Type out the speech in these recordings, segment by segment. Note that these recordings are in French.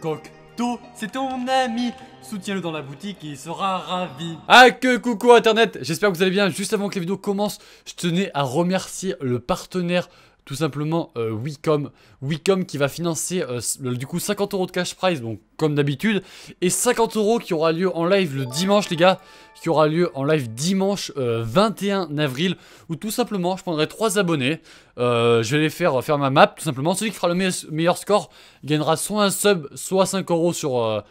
Coqto, c'est ton ami. Soutiens-le dans la boutique et il sera ravi. Ah que coucou internet, j'espère que vous allez bien. Juste avant que la vidéo commence, je tenais à remercier le partenaire, tout simplement Wicom. Wicom qui va financer du coup 50 € de cash prize, donc comme d'habitude, et 50 € qui aura lieu en live le dimanche les gars, qui aura lieu en live dimanche 21 avril, où tout simplement je prendrai 3 abonnés, je vais les faire ma map tout simplement. Celui qui fera le meilleur score gagnera soit un sub, soit 5 € sur...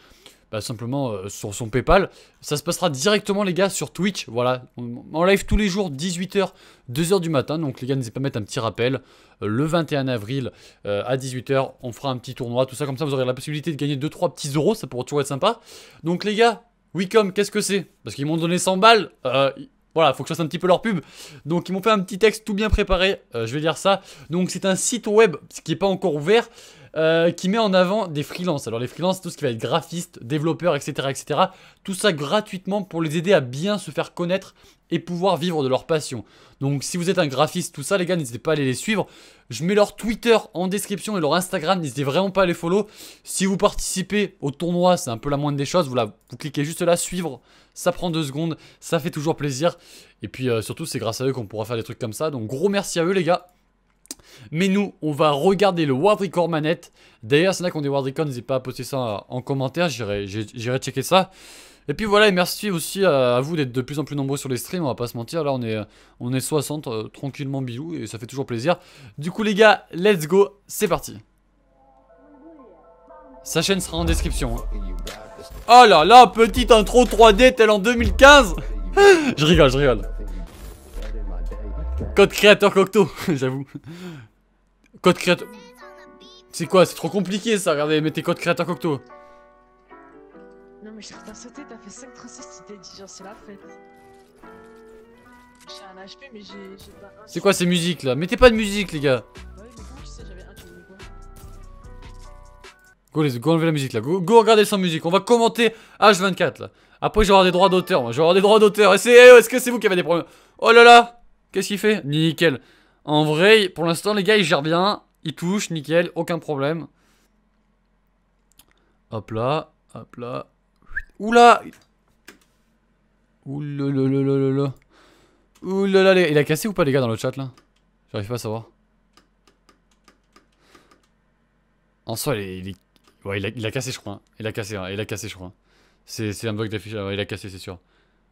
simplement sur son Paypal. Ça se passera directement les gars sur Twitch. Voilà, en live tous les jours 18h, 2h du matin. Donc les gars, n'hésitez pas à mettre un petit rappel. Le 21 avril à 18h, on fera un petit tournoi. Tout ça comme ça vous aurez la possibilité de gagner 2-3 petits euros. Ça pourrait toujours être sympa. Donc les gars, Wicom, qu'est-ce que c'est? Parce qu'ils m'ont donné 100 balles. Voilà, faut que je fasse un petit peu leur pub. Donc ils m'ont fait un petit texte tout bien préparé, je vais dire ça. Donc c'est un site web qui n'est pas encore ouvert, qui met en avant des freelances. Alors les freelances, tout ce qui va être graphiste, développeur, etc., etc. Tout ça gratuitement pour les aider à bien se faire connaître et pouvoir vivre de leur passion. Donc si vous êtes un graphiste, tout ça les gars, n'hésitez pas à aller les suivre. Je mets leur Twitter en description et leur Instagram, n'hésitez vraiment pas à les follow. Si vous participez au tournoi, c'est un peu la moindre des choses. Vous cliquez juste là, suivre. Ça prend 2 secondes, ça fait toujours plaisir. Et puis surtout, c'est grâce à eux qu'on pourra faire des trucs comme ça. Donc gros merci à eux les gars. Mais nous, on va regarder le World Record Manette. D'ailleurs, c'est là qu'on est World Record, n'hésitez pas à poster ça en commentaire, j'irai checker ça. Et puis voilà, et merci aussi à vous d'être de plus en plus nombreux sur les streams, on va pas se mentir. Là, on est 60, tranquillement bilou, et ça fait toujours plaisir. Du coup les gars, let's go, c'est parti. Sa chaîne sera en description. Oh là là, petite intro 3D telle en 2015. Je rigole, je rigole. Code créateur Coqto, j'avoue. Code créateur... C'est quoi? C'est trop compliqué ça, regardez, mettez code créateur Coqto. Non mais j'ai rien sauté, t'as fait 5-3-6, t'as dit genre c'est la fête. J'ai un HP mais j'ai pas... C'est quoi ces musiques là? Mettez pas de musique les gars. Ouais mais comment tu sais, j'avais un qui me dit quoi? Go enlever la musique là, go regarder sans musique, on va commenter H24 là. Après je vais avoir des droits d'auteur, moi, je vais avoir des droits d'auteur. Et est-ce que c'est vous qui avez des problèmes? Oh là là, qu'est-ce qu'il fait? Nickel. En vrai, pour l'instant les gars, ils gèrent bien, ils touchent, nickel, aucun problème. Hop là, hop là. Oula! Oulala! Oulala! Il a cassé ou pas les gars dans le chat là? J'arrive pas à savoir. En soi, ouais, il a cassé, je crois. Hein. Il a cassé, je crois. Hein. C'est un bug d'affichage. Ouais, il a cassé, c'est sûr.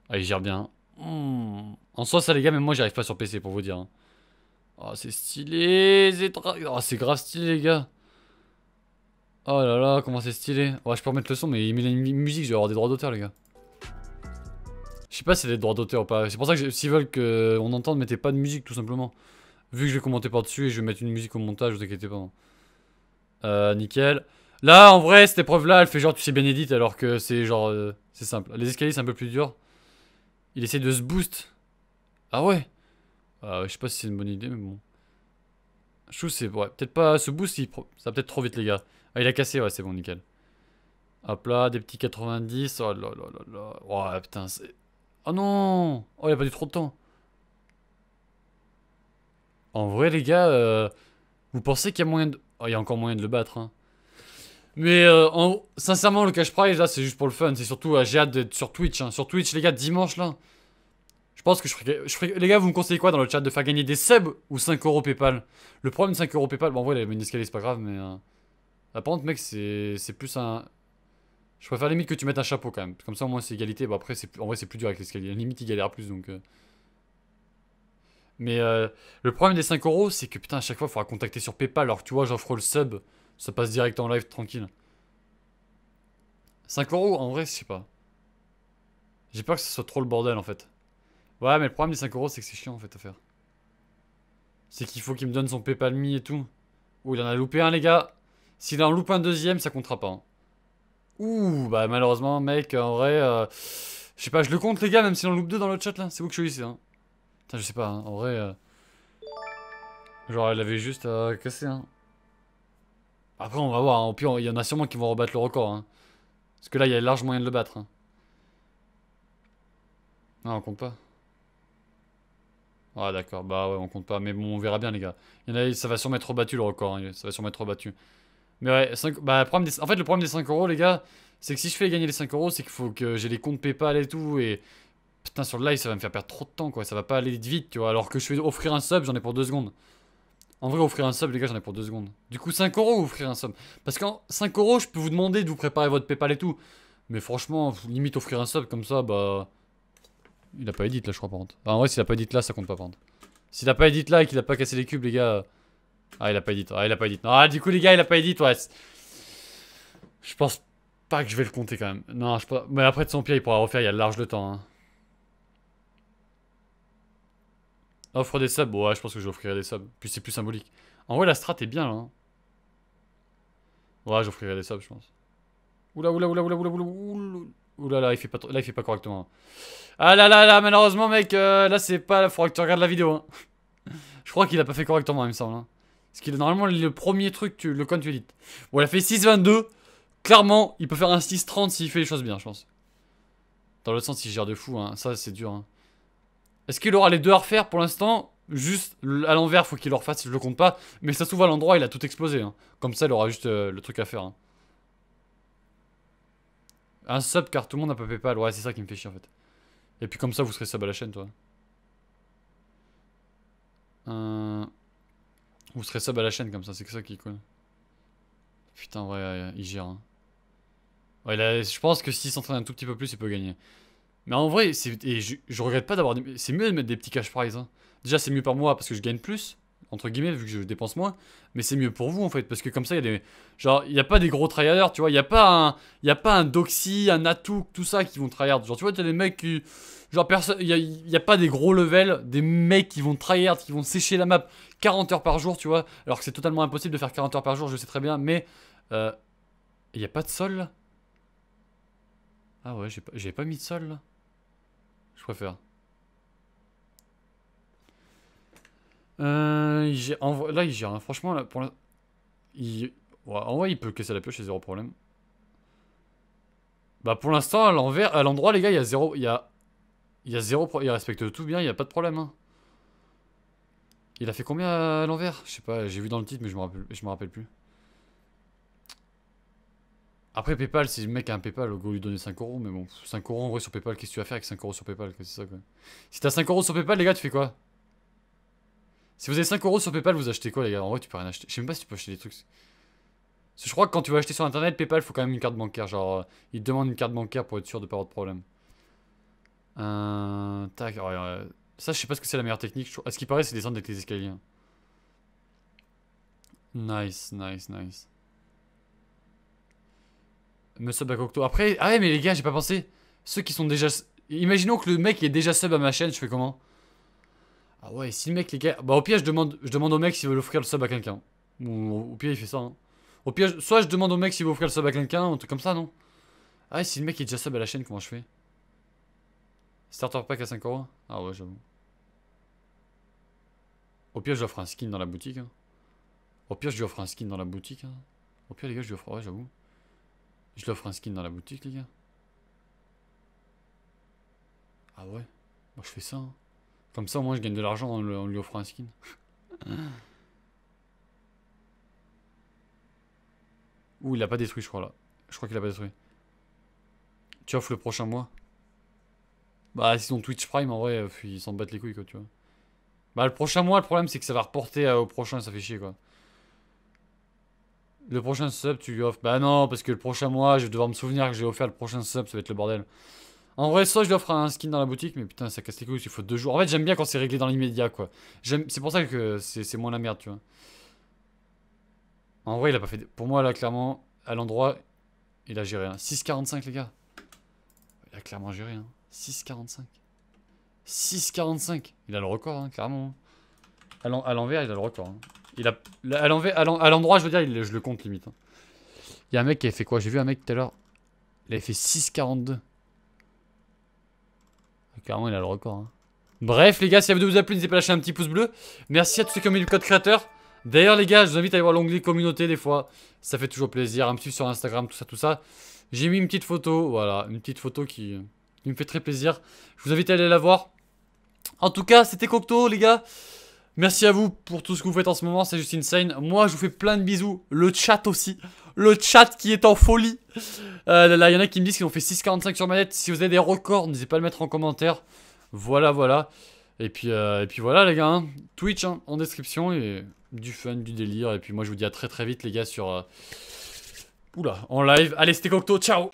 Ah, il gère bien. Mmh. En soi, ça les gars, même moi, j'arrive pas sur PC pour vous dire. Hein. Oh, c'est stylé! Oh, c'est grave stylé les gars! Oh là là, comment c'est stylé. Ouais, je peux remettre le son, mais il met la musique, je vais avoir des droits d'auteur, les gars. Je sais pas si c'est des droits d'auteur ou pas. C'est pour ça que s'ils veulent qu'on entende, mettez pas de musique, tout simplement. Vu que je vais commenter par-dessus et je vais mettre une musique au montage, vous inquiétez pas. Hein. Nickel. Là, en vrai, cette épreuve-là, elle fait genre, tu sais, bien édite, alors que c'est genre... c'est simple. Les escaliers, c'est un peu plus dur. Il essaie de se boost. Ah ouais. Je sais pas si c'est une bonne idée, mais bon. Je trouve c'est... Ouais, peut-être pas se boost, ça va peut-être trop vite, les gars. Ah, il a cassé, ouais, c'est bon, nickel. Hop là, des petits 90. Oh là là là là. Oh putain, c'est... Oh non. Oh, il a perdu trop de temps. En vrai, les gars, vous pensez qu'il y a moyen de... Oh, il y a encore moyen de le battre, hein. Mais sincèrement, le cash prize, là, c'est juste pour le fun. C'est surtout, j'ai hâte d'être sur Twitch, hein. Sur Twitch, les gars, dimanche, là. Je pense que Les gars, vous me conseillez quoi dans le chat? De faire gagner des subs ou 5 € Paypal? Le problème de 5 € Paypal... Bon, en vrai, il a une escalier, c'est pas grave, mais... Par contre, mec, c'est plus un... Je préfère limite que tu mettes un chapeau quand même. Comme ça, au moins, c'est égalité. Bah, après, en vrai, c'est plus dur avec l'escalier. Limite, il galère plus, donc... Mais le problème des 5 €, c'est que, putain, à chaque fois, il faudra contacter sur PayPal. Alors, tu vois, j'offre le sub. Ça passe direct en live, tranquille. 5 €, en vrai, je sais pas. J'ai peur que ce soit trop le bordel, en fait. Ouais, mais le problème des 5 €, c'est que c'est chiant, en fait, à faire. C'est qu'il faut qu'il me donne son PayPal me et tout. Oh, il en a loupé un, les gars. S'il en loupe un deuxième, ça comptera pas. Hein. Ouh, bah malheureusement, mec, en vrai, je sais pas, je le compte, les gars, même s'il en loupe 2 dans le chat, là. C'est vous que je suis ici, hein. Putain, je sais pas, hein, en vrai. Genre, elle avait juste cassé, hein. Après, on va voir, hein. Au pire, il y en a sûrement qui vont rebattre le record, hein. Parce que là, il y a large moyen de le battre, hein. Non, on compte pas. Ah, d'accord, bah ouais, on compte pas, mais bon, on verra bien, les gars. Il y en a, ça va sûrement être rebattu le record, hein. Ça va sûrement être rebattu. Mais ouais, 5... bah, problème des... en fait, le problème des 5 € les gars, c'est que si je fais gagner les 5 €, c'est qu'il faut que j'ai les comptes PayPal et tout. Et putain, sur le live, ça va me faire perdre trop de temps, quoi. Ça va pas aller vite, tu vois. Alors que je vais offrir un sub, j'en ai pour 2 secondes. En vrai, offrir un sub, les gars, j'en ai pour 2 secondes. Du coup, 5 € offrir un sub. Parce qu'en 5 €, je peux vous demander de vous préparer votre PayPal et tout. Mais franchement, limite offrir un sub comme ça, bah. Il a pas edit là, je crois, par contre. Enfin, en vrai, s'il a pas edit là, ça compte pas, par contre. S'il a pas edit là et qu'il a pas cassé les cubes, les gars. Ah, il a pas edit. Ah, il a pas edit. Ah, du coup, les gars, il a pas edit, ouais. Je pense pas que je vais le compter quand même. Non, je pas. Mais après, de son pied, il pourra refaire, il y a large le temps, hein. Offre des subs, ouais, je pense que je offrirai des subs. Puis c'est plus symbolique. En vrai, la strat est bien là. Hein. Ouais, j'offrirai des subs, je pense. Oula, là, il fait pas correctement. Ah là là là, malheureusement, mec, là, c'est pas. Faudra que tu regardes la vidéo. Hein. Je crois qu'il a pas fait correctement, il me semble. Hein. Parce qu'il est normalement le premier truc, le con, tu édites. Bon, il a fait 6,22. Clairement, il peut faire un 6,30 s'il fait les choses bien, je pense. Dans l'autre sens, il gère de fou, hein. Ça, c'est dur. Hein. Est-ce qu'il aura les deux à refaire pour l'instant? Juste à l'envers, faut qu'il le refasse, je le compte pas. Mais ça se trouve à l'endroit, il a tout explosé. Hein. Comme ça, il aura juste le truc à faire. Hein. Un sub car tout le monde n'a pas PayPal. Ouais, c'est ça qui me fait chier en fait. Et puis comme ça, vous serez sub à la chaîne, toi. Vous serez sub à la chaîne comme ça, c'est que ça qui est cool. Putain, ouais, il gère. Hein. Ouais, là, je pense que s'il s'entraîne un tout petit peu plus, il peut gagner. Mais en vrai, et je regrette pas d'avoir. C'est mieux de mettre des petits cash prizes. Hein. Déjà, c'est mieux par moi parce que je gagne plus, entre guillemets, vu que je dépense moins. Mais c'est mieux pour vous en fait, parce que comme ça, il y a des. Genre, il n'y a pas des gros tryharders, tu vois. Il n'y a pas un Doxy, un Atouk, tout ça qui vont tryhard. Genre, tu vois, tu as des mecs qui. Genre, personne. Il n'y a pas des gros levels, des mecs qui vont tryhard, qui vont sécher la map 40 heures par jour, tu vois. Alors que c'est totalement impossible de faire 40 heures par jour, je sais très bien, mais. Il n'y a pas de sol là. Ah ouais, j'ai pas mis de sol là. Je préfère. Là, il gère. Hein. Franchement, là, pour la... Ouais, en vrai, il peut casser la pioche, il y a zéro problème. Bah, pour l'instant, à l'endroit, les gars, il y a zéro. Il y a zéro problème. Il respecte tout bien, il n'y a pas de problème. Hein. Il a fait combien à l'envers? Je sais pas, j'ai vu dans le titre, mais je me rappelle plus. Après, PayPal, si le mec a un PayPal, go lui donner 5 €, mais bon, 5 € en vrai sur PayPal, qu'est-ce que tu vas faire avec 5 € sur PayPal? C'est ça quoi. Si t'as 5 € sur PayPal, les gars, tu fais quoi? Si vous avez 5 € sur PayPal, vous achetez quoi, les gars? En vrai, tu peux rien acheter. Je sais même pas si tu peux acheter des trucs. Parce que je crois que quand tu vas acheter sur internet, PayPal, faut quand même une carte bancaire. Genre, il te demande une carte bancaire pour être sûr de pas avoir de problème. Tac, ça, je sais pas ce que c'est la meilleure technique. À ce qui paraît, c'est descendre avec les escaliers. Nice, nice, nice. Me sub à Coqto. Après, ah ouais, mais les gars, j'ai pas pensé. Ceux qui sont déjà. Imaginons que le mec est déjà sub à ma chaîne, je fais comment? Ah ouais, si le mec, les gars. Bah, au pire, je demande au mec s'il veut offrir le sub à quelqu'un. Ou au pire, il fait ça. Hein. Au pire, soit je demande au mec s'il veut offrir le sub à quelqu'un, un truc comme ça, non? Ah ouais, si le mec est déjà sub à la chaîne, comment je fais? Starter pack à 5 €? Ah ouais, j'avoue. Au pire, je lui offre un skin dans la boutique. Hein. Au pire, je lui offre un skin dans la boutique. Hein. Au pire, les gars, je lui offre. Ouais, j'avoue. Je l'offre un skin dans la boutique, les gars. Ah ouais? Moi, je fais ça. Hein. Comme ça, au moins, je gagne de l'argent en lui offrant un skin. Ouh, il a pas détruit, je crois, là. Je crois qu'il a pas détruit. Tu offres le prochain mois? Bah, sinon, Twitch Prime, en vrai, ils s'en battent les couilles, quoi, tu vois. Bah, le prochain mois, le problème, c'est que ça va reporter au prochain, ça fait chier, quoi. Le prochain sub, tu lui offres. Bah non, parce que le prochain mois, je vais devoir me souvenir que j'ai offert le prochain sub, ça va être le bordel. En vrai, soit je lui offre un skin dans la boutique, mais putain, ça casse les couilles, il faut 2 jours. En fait, j'aime bien quand c'est réglé dans l'immédiat, quoi. C'est pour ça que c'est moins la merde, tu vois. En vrai, il a pas fait. Pour moi, là, clairement, à l'endroit, il a géré. Hein. 6,45, les gars. Il a clairement géré. Hein. 6,45. 6,45. Il a le record, hein, clairement. À l'envers, il a le record. Hein. Il a, à l'endroit, je veux dire, je le compte limite. Hein. Il y a un mec qui avait fait quoi? J'ai vu un mec tout à l'heure. Il avait fait 6,42. Carrément, il a le record. Hein. Bref, les gars, si la vidéo vous a plu, n'hésitez pas à lâcher un petit pouce bleu. Merci à tous ceux qui ont mis le code créateur. D'ailleurs, les gars, je vous invite à aller voir l'onglet communauté des fois. Ça fait toujours plaisir. Un petit sur Instagram, tout ça, tout ça. J'ai mis une petite photo. Voilà, une petite photo qui me fait très plaisir. Je vous invite à aller la voir. En tout cas, c'était Coqto, les gars. Merci à vous pour tout ce que vous faites en ce moment, c'est juste insane. Moi, je vous fais plein de bisous. Le chat aussi. Le chat qui est en folie. Là, il y en a qui me disent qu'ils ont fait 6,45 sur manette. Si vous avez des records, n'hésitez pas à le mettre en commentaire. Voilà, voilà. Et puis voilà, les gars. Hein. Twitch hein, en description. Et du fun, du délire. Et puis moi, je vous dis à très vite, les gars, sur... Oula, en live. Allez, c'était Coqto. Ciao.